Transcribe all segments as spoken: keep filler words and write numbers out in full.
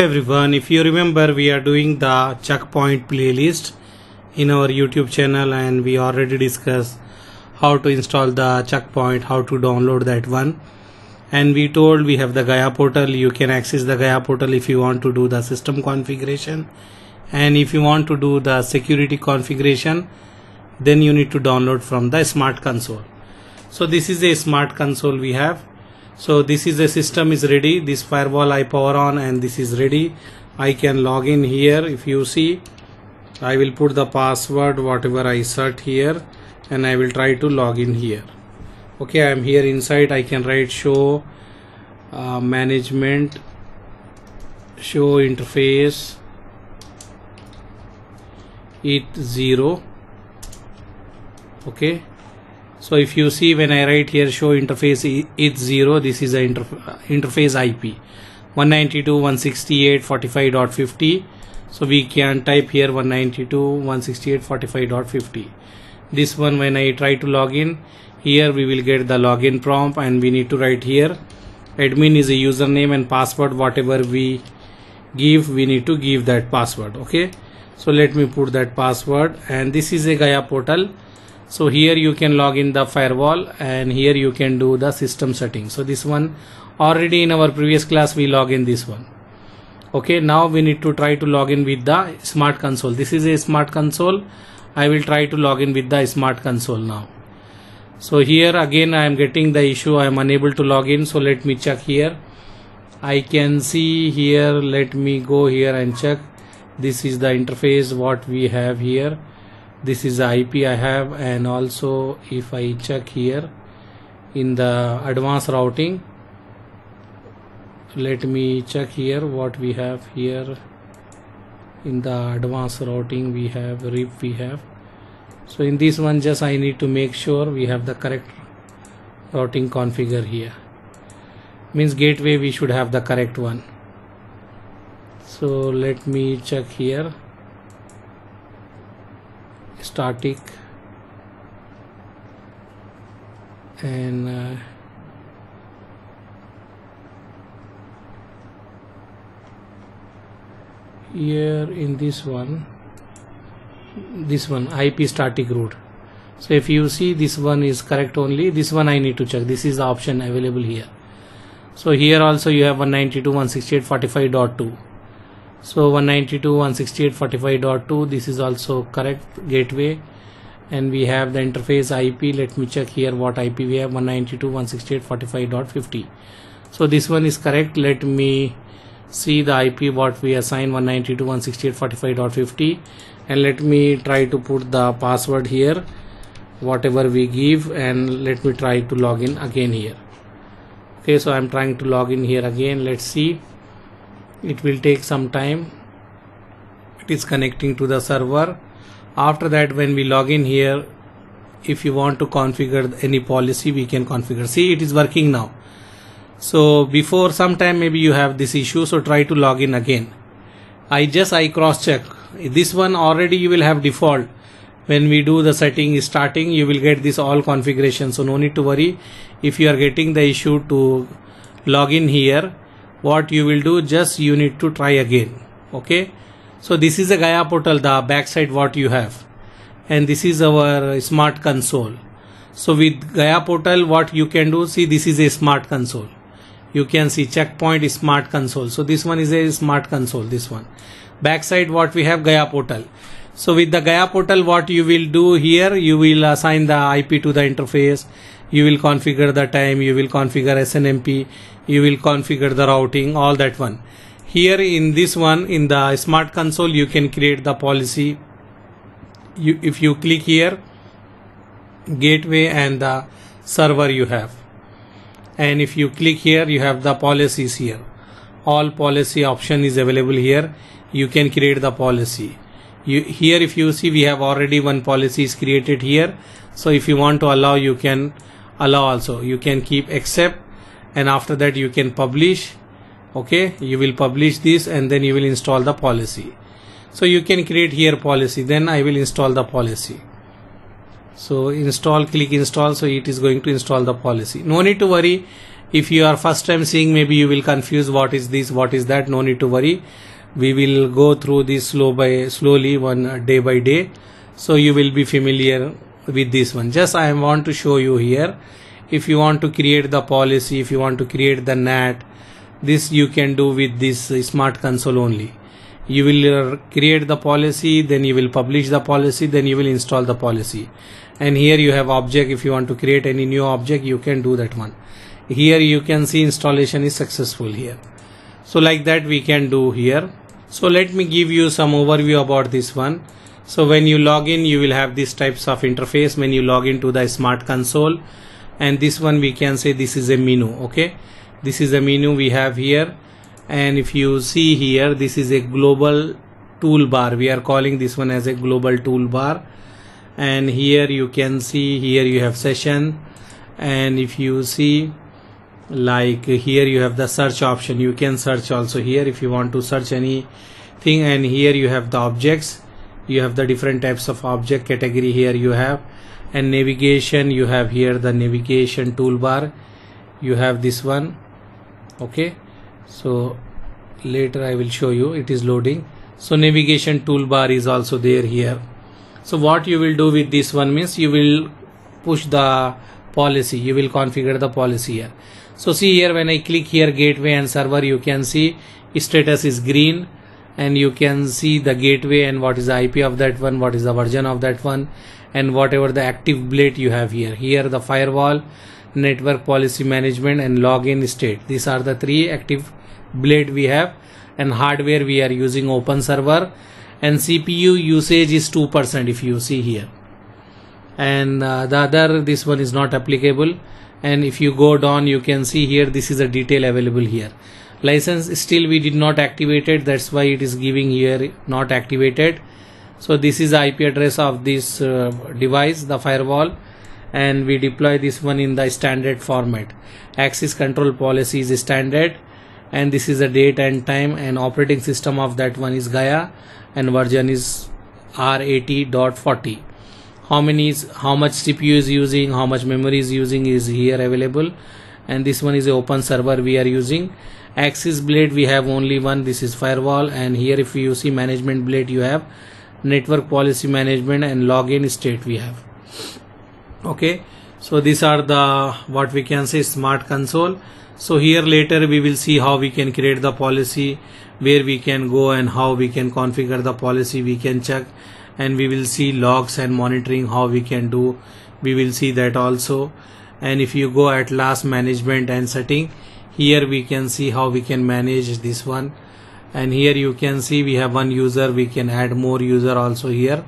Everyone, if you remember, we are doing the checkpoint playlist in our YouTube channel, and we already discussed how to install the checkpoint, how to download that one, and we told we have the Gaia portal. You can access the Gaia portal if you want to do the system configuration, and if you want to do the security configuration, then you need to download from the Smart Console. So this is a Smart Console we have. So this is the system is ready. This firewall I power on and this is ready. I can log in here. If you see, I will put the password whatever I set here, and I will try to log in here. Okay, I am here inside. I can write show uh, management, show interface E zero. Okay. So if you see, when I write here show interface E zero, this is the interf interface I P one ninety-two dot one sixty-eight dot forty-five dot fifty. So we can type here one ninety-two dot one sixty-eight dot forty-five dot fifty. This one, when I try to log in here, we will get the login prompt, and we need to write here admin is a username and password whatever we give, we need to give that password. Okay, so let me put that password, and this is a Gaia portal. So here you can log in the firewall, and here you can do the system settings. So this one already in our previous class we log in this one. Okay, now we need to try to log in with the Smart Console. This is a Smart Console. I will try to log in with the Smart Console now. So here again I am getting the issue, I am unable to log in. So let me check here. I can see here, let me go here and check. This is the interface what we have here. This is the I P I have, and also if I check here in the advanced routing, let me check here what we have here in the advanced routing. We have R I P, we have. So in this one, just I need to make sure we have the correct routing configure here, means gateway we should have the correct one. So let me check here static, and uh, here in this one, this one I P static route. So if you see, this one is correct only. This one I need to check. This is the option available here. So here also you have one ninety-two dot one sixty-eight dot forty-five dot two. So one ninety-two dot one sixty-eight dot forty-five dot two, this is also correct gateway, and we have the interface I P. Let me check here what I P we have, one ninety-two dot one sixty-eight dot forty-five dot fifty. So this one is correct. Let me see the I P what we assign, one ninety-two dot one sixty-eight dot forty-five dot fifty, and let me try to put the password here whatever we give, and let me try to log in again here. Okay, so I am trying to log in here again. Let's see. It will take some time. It is connecting to the server. After that, when we log in here, if you want to configure any policy, we can configure. See, it is working now. So before sometime maybe you have this issue, so try to log in again. I just I cross check. This one already you will have default. When we do the setting starting, you will get this all configuration. So no need to worry. If you are getting the issue to log in here, what you will do, just you need to try again. Okay, so this is a Gaia portal, the backside what you have, and this is our Smart Console. So with Gaia portal what you can do, see, this is a Smart Console. You can see checkpoint, Smart Console. So this one is a Smart Console. This one backside what we have, Gaia portal. So with the Gaia portal what you will do here, you will assign the I P to the interface, you will configure the time, you will configure S N M P, you will configure the routing, all that one. Here in this one, in the Smart Console, you can create the policy. You, if you click here, gateway and the server you have, and if you click here, you have the policies here. All policy option is available here. You can create the policy. You, here if you see, we have already one policy is created here. So if you want to allow, you can allow also. You can keep accept, and after that you can publish. Okay, you will publish this, and then you will install the policy. So you can create here policy, then I will install the policy. So install, click install, so it is going to install the policy. No need to worry. If you are first time seeing, maybe you will confuse what is this, what is that. No need to worry. We will go through this slow by slowly, one day by day. So you will be familiar with this one. Just I want to show you here. If you want to create the policy, if you want to create the N A T, this you can do with this Smart Console only. You will create the policy, then you will publish the policy, then you will install the policy. And here you have object. If you want to create any new object, you can do that one. Here you can see installation is successful here. So like that we can do here. So let me give you some overview about this one. So when you log in, you will have these types of interface when you log into the Smart Console. And this one we can say this is a menu. Okay, this is a menu we have here. And if you see here, this is a global toolbar. We are calling this one as a global toolbar. And here you can see, here you have session. And if you see, like here you have the search option. You can search also here if you want to search anything. And here you have the objects. You have the different types of object category here you have. And navigation, you have here the navigation toolbar. You have this one. Okay. So later I will show you, it is loading. So navigation toolbar is also there here. So what you will do with this one means you will push the policy, you will configure the policy here. So see here, when I click here gateway and server, you can see status is green and you can see the gateway and what is the I P of that one, what is the version of that one, and whatever the active blade you have here. Here the firewall, network policy management, and login state. These are the three active blade we have. And hardware we are using open server, and C P U usage is two percent if you see here. And uh, the other, this one is not applicable. And if you go down, you can see here this is a detail available here. License still we did not activate it, that's why it is giving here not activated. So this is the I P address of this uh, device, the firewall, and we deploy this one in the standard format. Access control policy is standard, and this is the date and time, and operating system of that one is Gaia, and version is R eighty point forty. How many is, how much C P U is using, how much memory is using is here available. And this one is the open server we are using. Access blade we have only one, this is firewall. And here if you see management blade, you have network policy management and login state we have. Okay, so these are the what we can say Smart Console. So here later we will see how we can create the policy, where we can go and how we can configure the policy, we can check, and we will see logs and monitoring how we can do, we will see that also. And if you go at last management and setting, here we can see how we can manage this one. And here you can see we have one user, we can add more user also here.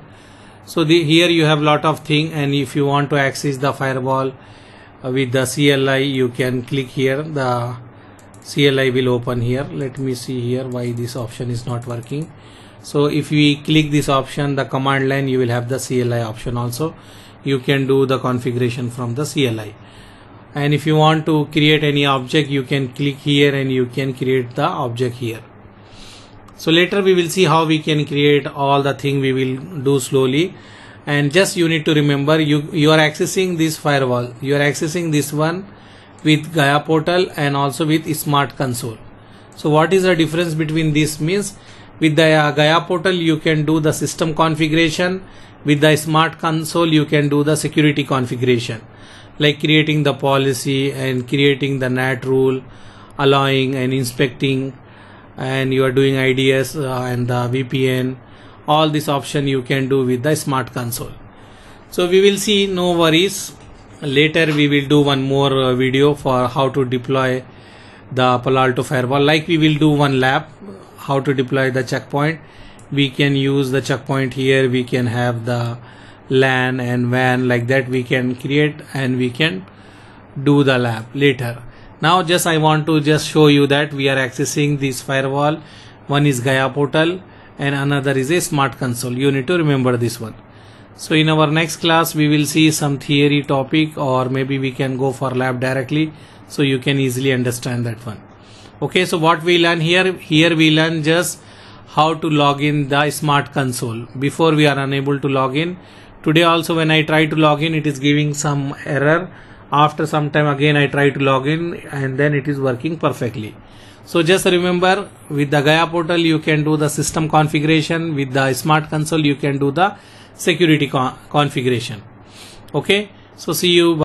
So the, here you have lot of thing. And if you want to access the firewall uh, with the C L I, you can click here, the C L I will open here. Let me see here why this option is not working. So if we click this option, the command line, you will have the C L I option also. You can do the configuration from the C L I. And if you want to create any object, you can click here and you can create the object here. So later we will see how we can create all the thing, we will do slowly. And just you need to remember, you you are accessing this firewall, you are accessing this one with Gaia portal and also with Smart Console. So what is the difference between this means, with the Gaia portal you can do the system configuration, with the Smart Console you can do the security configuration, like creating the policy and creating the N A T rule, allowing and inspecting, and you are doing I D S uh, and the V P N. All this option you can do with the Smart Console. So we will see, no worries. Later we will do one more uh, video for how to deploy the Palo Alto firewall. Like we will do one lab, how to deploy the checkpoint. We can use the checkpoint here. We can have the LAN and W A N, like that we can create and we can do the lab later. Now just I want to just show you that we are accessing this firewall. One is Gaia portal and another is a Smart Console. You need to remember this one. So in our next class we will see some theory topic, or maybe we can go for lab directly so you can easily understand that one. Okay, so what we learn here, here we learn just how to log in the Smart Console. Before we are unable to log in. Today also when I try to log in, it is giving some error. After some time again I try to log in and then it is working perfectly. So just remember, with the Gaia portal you can do the system configuration, with the Smart Console you can do the security con configuration. Okay, so see you.